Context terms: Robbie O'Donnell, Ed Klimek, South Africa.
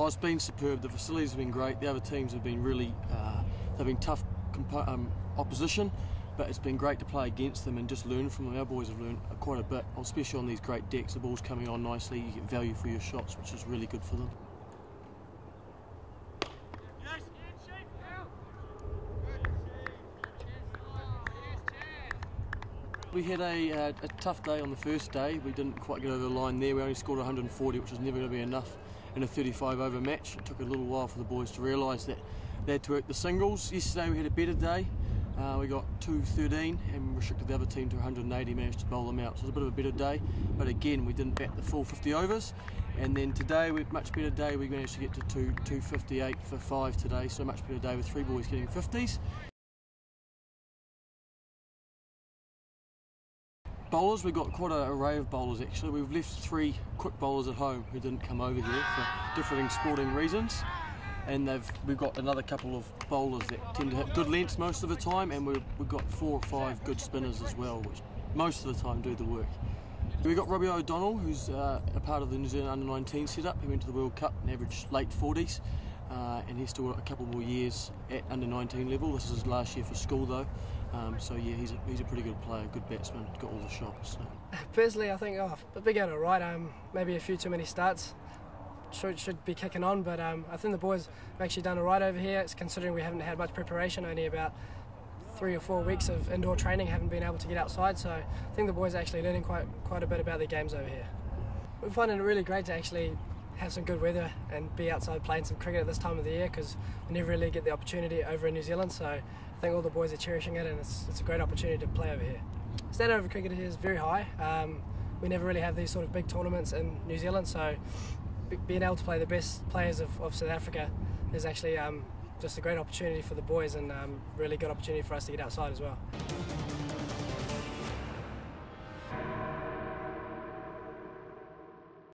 Oh, it's been superb. The facilities have been great. The other teams have been really, they've been tough opposition, but it's been great to play against them and just learn from them. Our boys have learned quite a bit, especially on these great decks. The ball's coming on nicely, you get value for your shots, which is really good for them. We had a tough day on the first day. We didn't quite get over the line there. We only scored 140, which was never going to be enough in a 35-over match. It took a little while for the boys to realise that they had to work the singles. Yesterday we had a better day. We got 213 and restricted the other team to 180, managed to bowl them out. So it was a bit of a better day, but again, we didn't bat the full 50 overs. And then today, we had a much better day. We managed to get to 258 for 5 today, so a much better day with 3 boys getting 50s. Bowlers, we've got quite an array of bowlers actually. We've left 3 quick bowlers at home who didn't come over here for differing sporting reasons. And we've got another couple of bowlers that tend to hit good lengths most of the time, and we've got 4 or 5 good spinners as well, which most of the time do the work. We've got Robbie O'Donnell, who's a part of the New Zealand Under-19 setup. He went to the World Cup and averaged late 40s, and he's still got a couple more years at Under-19 level. This is his last year for school though. So yeah, he's a pretty good player, good batsman, got all the shots. So. Personally, I think I've been going all right, maybe a few too many starts, should be kicking on, but I think the boys have actually done all right over here. It's considering we haven't had much preparation, only about 3 or 4 weeks of indoor training, haven't been able to get outside, so I think the boys are actually learning quite a bit about their games over here. We're finding it really great to actually have some good weather and be outside playing some cricket at this time of the year, because we never really get the opportunity over in New Zealand, so I think all the boys are cherishing it, and it's a great opportunity to play over here. Standard over cricket here is very high. We never really have these sort of big tournaments in New Zealand, so being able to play the best players of South Africa is actually just a great opportunity for the boys, and really good opportunity for us to get outside as well.